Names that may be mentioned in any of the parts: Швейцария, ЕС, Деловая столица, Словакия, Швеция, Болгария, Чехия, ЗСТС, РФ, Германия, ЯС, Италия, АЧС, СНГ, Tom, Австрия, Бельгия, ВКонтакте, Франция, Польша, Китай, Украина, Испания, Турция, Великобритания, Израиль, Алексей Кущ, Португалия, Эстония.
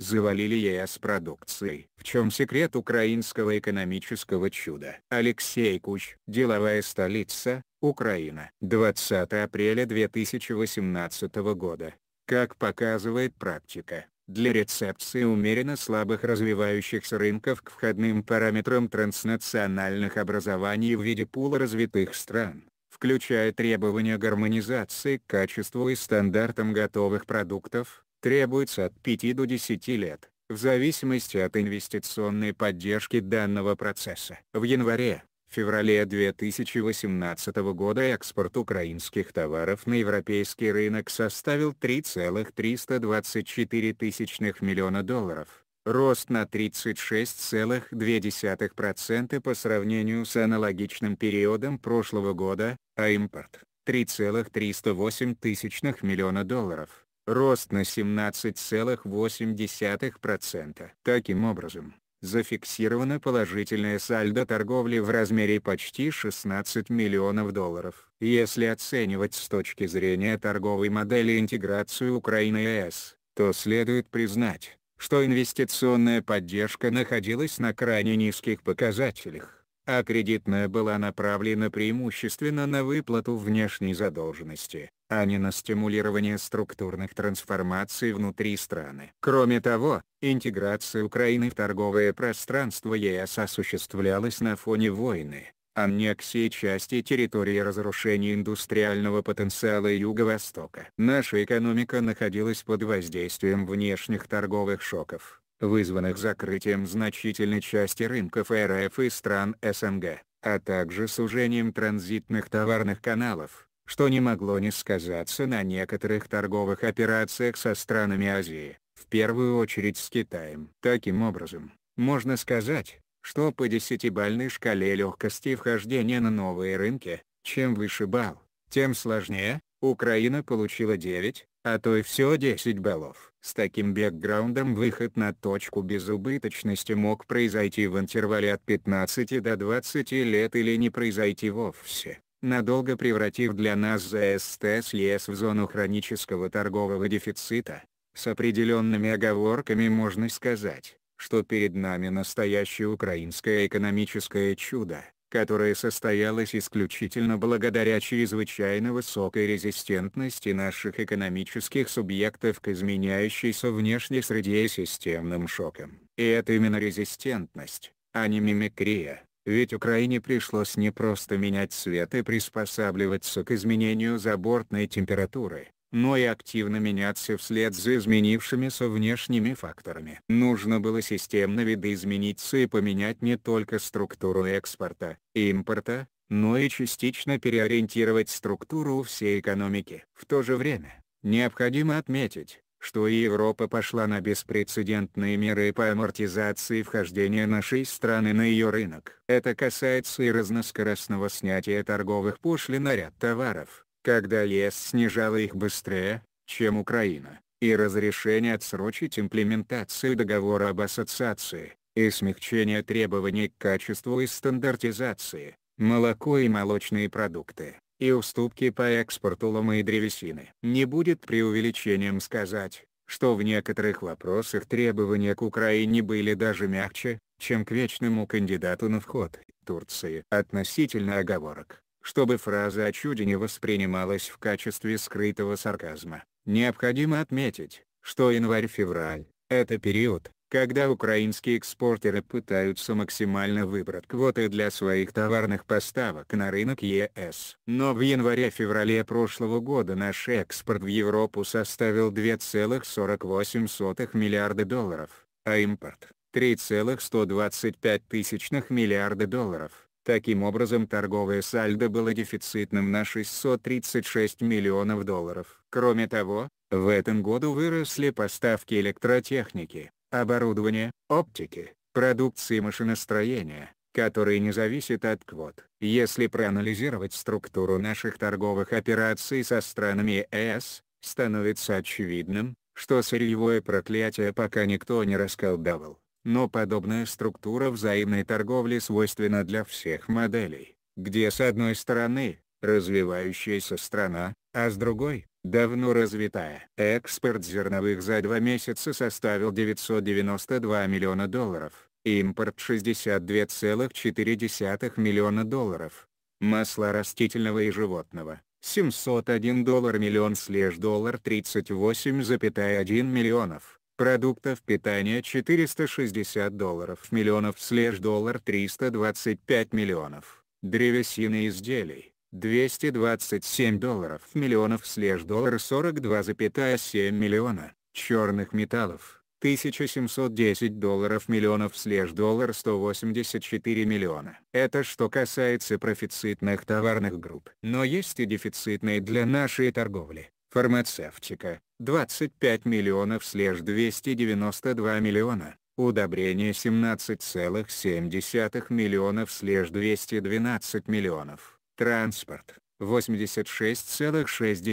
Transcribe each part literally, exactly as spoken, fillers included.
завалили ЕС продукцией. В чем секрет украинского экономического чуда? Алексей Кущ. Деловая столица, Украина. двадцатое апреля две тысячи восемнадцатого года. Как показывает практика, для рецепции умеренно слабых развивающихся рынков к входным параметрам транснациональных образований в виде пула развитых стран, включая требования гармонизации к качеству и стандартам готовых продуктов, требуется от пяти до десяти лет, в зависимости от инвестиционной поддержки данного процесса. В январе-феврале две тысячи восемнадцатого года экспорт украинских товаров на европейский рынок составил три целых триста двадцать четыре тысячных миллиона долларов, рост на тридцать шесть целых две десятых процента по сравнению с аналогичным периодом прошлого года, а импорт – три целых триста восемь тысячных миллиона долларов. Рост на семнадцать целых восемь десятых процента. Таким образом, зафиксировано положительное сальдо торговли в размере почти шестнадцати миллионов долларов. Если оценивать с точки зрения торговой модели интеграцию Украины и ЕС, то следует признать, что инвестиционная поддержка находилась на крайне низких показателях, а кредитная была направлена преимущественно на выплату внешней задолженности, а не на стимулирование структурных трансформаций внутри страны. Кроме того, интеграция Украины в торговое пространство ЕС осуществлялась на фоне войны, аннексии части территории и разрушения индустриального потенциала Юго-Востока. Наша экономика находилась под воздействием внешних торговых шоков, вызванных закрытием значительной части рынков РФ и стран СНГ, а также сужением транзитных товарных каналов, что не могло не сказаться на некоторых торговых операциях со странами Азии, в первую очередь с Китаем. Таким образом, можно сказать, что по десятибалльной шкале легкости вхождения на новые рынки, чем выше балл, тем сложнее, Украина получила девять, а то и все десять баллов. С таким бэкграундом выход на точку безубыточности мог произойти в интервале от пятнадцати до двадцати лет или не произойти вовсе, надолго превратив для нас ЗСТС ЕС в зону хронического торгового дефицита. С определенными оговорками можно сказать, что перед нами настоящее украинское экономическое чудо, которая состоялась исключительно благодаря чрезвычайно высокой резистентности наших экономических субъектов к изменяющейся внешней среде и системным шокам. И это именно резистентность, а не мимикрия, ведь Украине пришлось не просто менять цвет и приспосабливаться к изменению забортной температуры, но и активно меняться вслед за изменившимися внешними факторами. Нужно было системно видоизмениться и поменять не только структуру экспорта и импорта, но и частично переориентировать структуру всей экономики. В то же время, необходимо отметить, что и Европа пошла на беспрецедентные меры по амортизации вхождения нашей страны на ее рынок. Это касается и разноскоростного снятия торговых пошлин на ряд товаров, когда ЕС снижала их быстрее, чем Украина, и разрешение отсрочить имплементацию договора об ассоциации, и смягчение требований к качеству и стандартизации, молоко и молочные продукты, и уступки по экспорту лома и древесины. Не будет преувеличением сказать, что в некоторых вопросах требования к Украине были даже мягче, чем к вечному кандидату на вход – Турции. Относительно оговорок, чтобы фраза о чуде не воспринималась в качестве скрытого сарказма, необходимо отметить, что январь-февраль – это период, когда украинские экспортеры пытаются максимально выбрать квоты для своих товарных поставок на рынок ЕС. Но в январе-феврале прошлого года наш экспорт в Европу составил две целых сорок восемь миллиарда долларов, а импорт – три целых сто двадцать пять миллиарда долларов. Таким образом, торговое сальдо было дефицитным на шестьсот тридцать шесть миллионов долларов. Кроме того, в этом году выросли поставки электротехники, оборудования, оптики, продукции машиностроения, которые не зависят от квот. Если проанализировать структуру наших торговых операций со странами ЕС, становится очевидным, что сырьевое проклятие пока никто не расколдовал. Но подобная структура взаимной торговли свойственна для всех моделей, где с одной стороны, развивающаяся страна, а с другой, давно развитая. Экспорт зерновых за два месяца составил девятьсот девяносто два миллиона долларов, импорт шестьдесят два целых четыре десятых миллиона долларов. Масло растительного и животного – семьсот один доллар миллион слеж доллар тридцать восемь целых один миллионов. Продуктов питания четыреста шестьдесят долларов миллионов слеж доллар триста двадцать пять миллионов. Древесины и изделий – двести двадцать семь долларов миллионов слеж доллар сорок два целых семь миллиона. Черных металлов – тысяча семьсот десять долларов миллионов слеж доллар сто восемьдесят четыре миллиона. Это что касается профицитных товарных групп. Но есть и дефицитные для нашей торговли. Фармацевтика – двадцать пять миллионов слеж двести девяносто два миллиона, удобрения семнадцать целых семь миллионов слеж двести двенадцать миллионов, транспорт – восемьдесят шесть целых шесть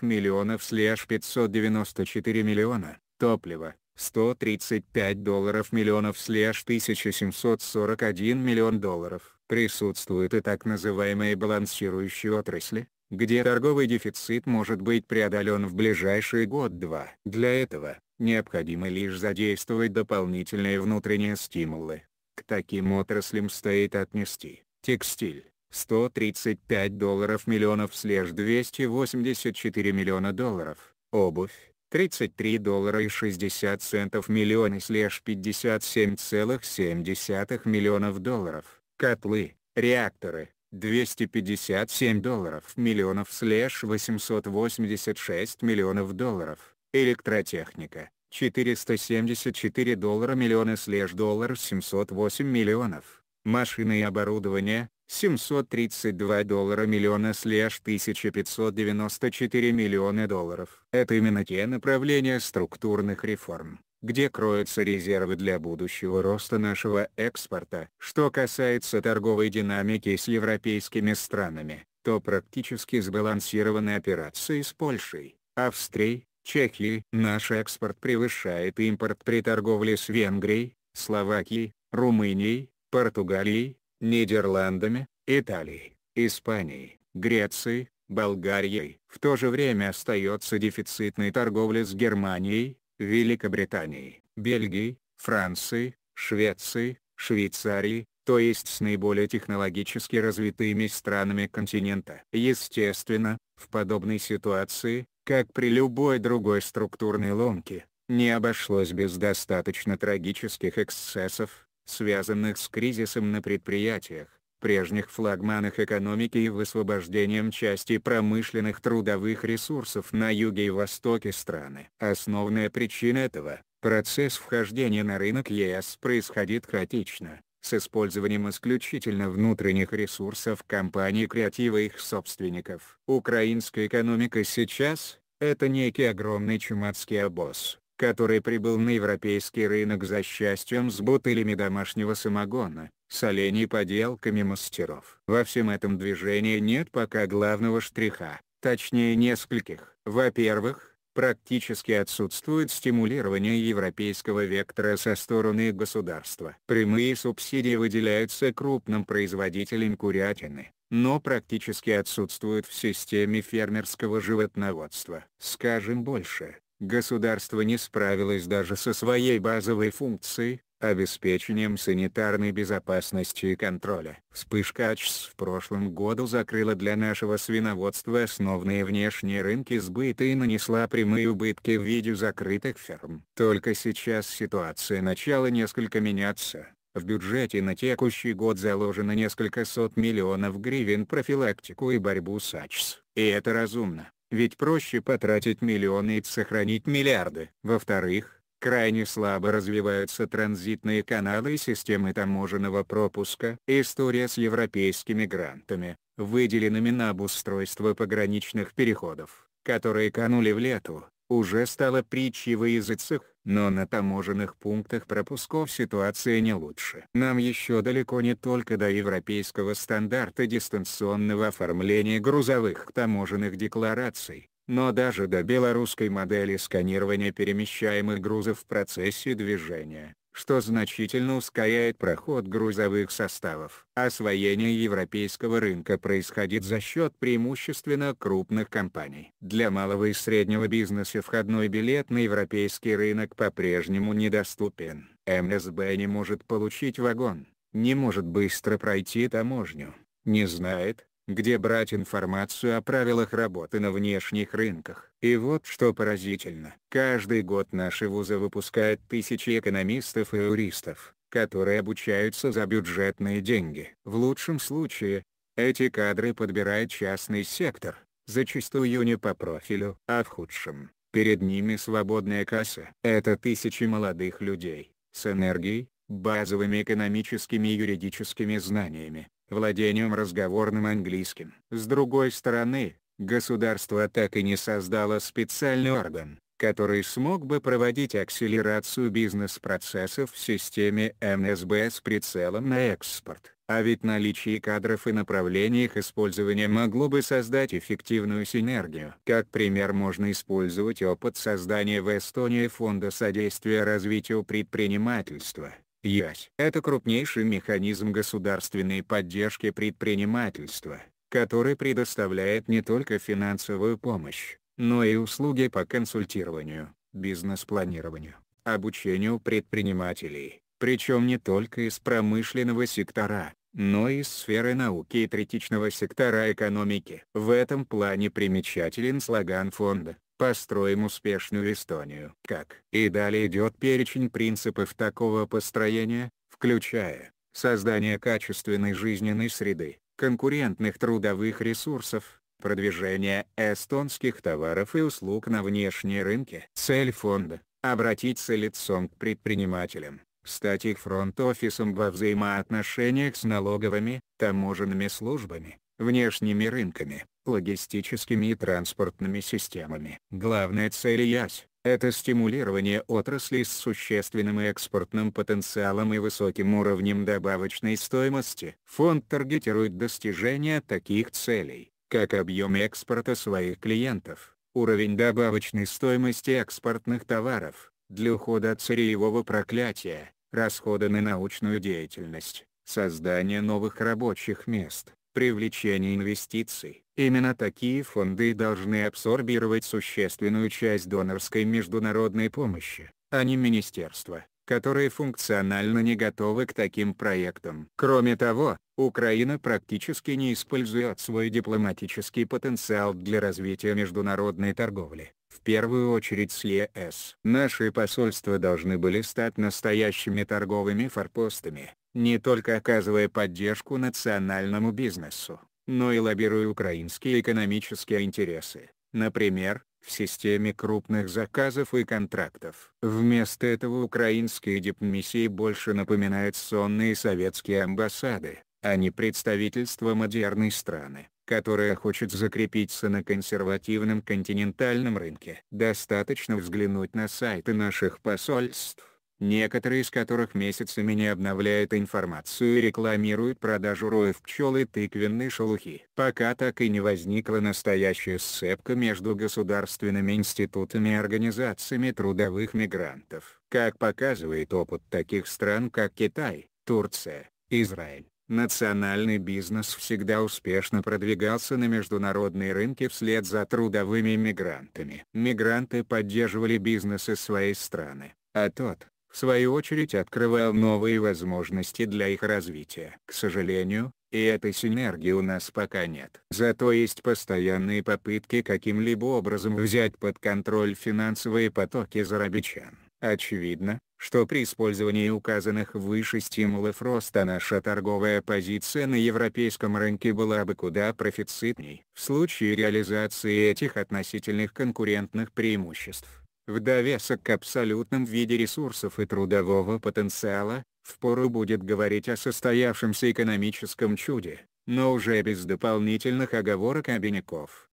миллионов слеж пятьсот девяносто четыре миллиона, топливо – сто тридцать пять долларов миллионов слеж тысяча семьсот сорок один миллион долларов. Присутствуют и так называемые балансирующие отрасли, где торговый дефицит может быть преодолен в ближайший год-два. Для этого необходимо лишь задействовать дополнительные внутренние стимулы. К таким отраслям стоит отнести текстиль – сто тридцать пять долларов миллионов слеж двести восемьдесят четыре миллиона долларов, обувь – тридцать три доллара и шестьдесят центов миллиона слеж пятьдесят семь целых семь миллионов долларов, котлы, реакторы – двести пятьдесят семь долларов миллионов слэш восемьсот восемьдесят шесть миллионов долларов, электротехника, четыреста семьдесят четыре доллара миллиона слэш доллар семьсот восемь миллионов, машины и оборудование, семьсот тридцать два доллара миллиона слэш тысяча пятьсот девяносто четыре миллиона долларов. Это именно те направления структурных реформ, где кроются резервы для будущего роста нашего экспорта. Что касается торговой динамики с европейскими странами, то практически сбалансированы операции с Польшей, Австрией, Чехией. Наш экспорт превышает импорт при торговле с Венгрией, Словакией, Румынией, Португалией, Нидерландами, Италией, Испанией, Грецией, Болгарией. В то же время остается дефицитной торговля с Германией, Великобритании, Бельгии, Франции, Швеции, Швейцарии, то есть с наиболее технологически развитыми странами континента. Естественно, в подобной ситуации, как при любой другой структурной ломке, не обошлось без достаточно трагических эксцессов, связанных с кризисом на предприятиях, прежних флагманах экономики и высвобождением части промышленных трудовых ресурсов на юге и востоке страны. Основная причина этого – процесс вхождения на рынок ЕС происходит хаотично, с использованием исключительно внутренних ресурсов компаний креатива их собственников. Украинская экономика сейчас – это некий огромный чумацкий обоз, который прибыл на европейский рынок за счастьем с бутылями домашнего самогона, с оленей поделками мастеров. Во всем этом движении нет пока главного штриха, точнее нескольких. Во-первых, практически отсутствует стимулирование европейского вектора со стороны государства. Прямые субсидии выделяются крупным производителям курятины, но практически отсутствуют в системе фермерского животноводства. Скажем больше. Государство не справилось даже со своей базовой функцией – обеспечением санитарной безопасности и контроля. Вспышка АЧС в прошлом году закрыла для нашего свиноводства основные внешние рынки сбыта и нанесла прямые убытки в виде закрытых ферм. Только сейчас ситуация начала несколько меняться. В бюджете на текущий год заложено несколько сот миллионов гривен профилактику и борьбу с АЧС. И это разумно. Ведь проще потратить миллионы и сохранить миллиарды. Во-вторых, крайне слабо развиваются транзитные каналы и системы таможенного пропуска. История с европейскими грантами, выделенными на обустройство пограничных переходов, которые канули в лету, уже стала притчей во языцах. Но на таможенных пунктах пропусков ситуация не лучше. Нам еще далеко не только до европейского стандарта дистанционного оформления грузовых таможенных деклараций, но даже до белорусской модели сканирования перемещаемых грузов в процессе движения, что значительно ускоряет проход грузовых составов. Освоение европейского рынка происходит за счет преимущественно крупных компаний. Для малого и среднего бизнеса входной билет на европейский рынок по-прежнему недоступен. эм эс бэ не может получить вагон, не может быстро пройти таможню, не знает, где брать информацию о правилах работы на внешних рынках. И вот что поразительно. Каждый год наши вузы выпускают тысячи экономистов и юристов, которые обучаются за бюджетные деньги. В лучшем случае, эти кадры подбирает частный сектор, зачастую не по профилю, а в худшем. Перед ними свободная касса. Это тысячи молодых людей, с энергией, базовыми экономическими и юридическими знаниями, владением разговорным английским. С другой стороны, государство так и не создало специальный орган, который смог бы проводить акселерацию бизнес-процессов в системе эм эс бэ с прицелом на экспорт. А ведь наличие кадров и направлений их использования могло бы создать эффективную синергию. Как пример можно использовать опыт создания в Эстонии фонда содействия развитию предпринимательства. ЯС. Это крупнейший механизм государственной поддержки предпринимательства, который предоставляет не только финансовую помощь, но и услуги по консультированию, бизнес-планированию, обучению предпринимателей, причем не только из промышленного сектора, но и из сферы науки и третичного сектора экономики. В этом плане примечателен слоган фонда: «Построим успешную Эстонию». Как? И далее идет перечень принципов такого построения, включая создание качественной жизненной среды, конкурентных трудовых ресурсов, продвижение эстонских товаров и услуг на внешние рынки. Цель фонда – обратиться лицом к предпринимателям, стать их фронт-офисом во взаимоотношениях с налоговыми, таможенными службами, внешними рынками, логистическими и транспортными системами. Главная цель ЯС – это стимулирование отрасли с существенным экспортным потенциалом и высоким уровнем добавочной стоимости. Фонд таргетирует достижение таких целей, как объем экспорта своих клиентов, уровень добавочной стоимости экспортных товаров, для ухода от сырьевого проклятия, расходы на научную деятельность, создание новых рабочих мест, привлечение инвестиций. Именно такие фонды должны абсорбировать существенную часть донорской международной помощи, а не министерства, которые функционально не готовы к таким проектам. Кроме того, Украина практически не использует свой дипломатический потенциал для развития международной торговли, в первую очередь с ЕС. Наши посольства должны были стать настоящими торговыми форпостами, не только оказывая поддержку национальному бизнесу, но и лоббируя украинские экономические интересы, например, в системе крупных заказов и контрактов. Вместо этого украинские дипмиссии больше напоминают сонные советские амбассады, а не представительство модерной страны, которая хочет закрепиться на консервативном континентальном рынке. Достаточно взглянуть на сайты наших посольств, некоторые из которых месяцами не обновляют информацию и рекламируют продажу роев пчел и тыквенной шелухи. Пока так и не возникла настоящая сцепка между государственными институтами и организациями трудовых мигрантов. Как показывает опыт таких стран, как Китай, Турция, Израиль, национальный бизнес всегда успешно продвигался на международные рынки вслед за трудовыми мигрантами. Мигранты поддерживали бизнесы своей страны, а тот, в свою очередь, открывал новые возможности для их развития. К сожалению, и этой синергии у нас пока нет. Зато есть постоянные попытки каким-либо образом взять под контроль финансовые потоки зарабичан. Очевидно, что при использовании указанных выше стимулов роста наша торговая позиция на европейском рынке была бы куда профицитней. В случае реализации этих относительных конкурентных преимуществ, в довесок к абсолютном виде ресурсов и трудового потенциала, впору будет говорить о состоявшемся экономическом чуде, но уже без дополнительных оговорок и обиняков.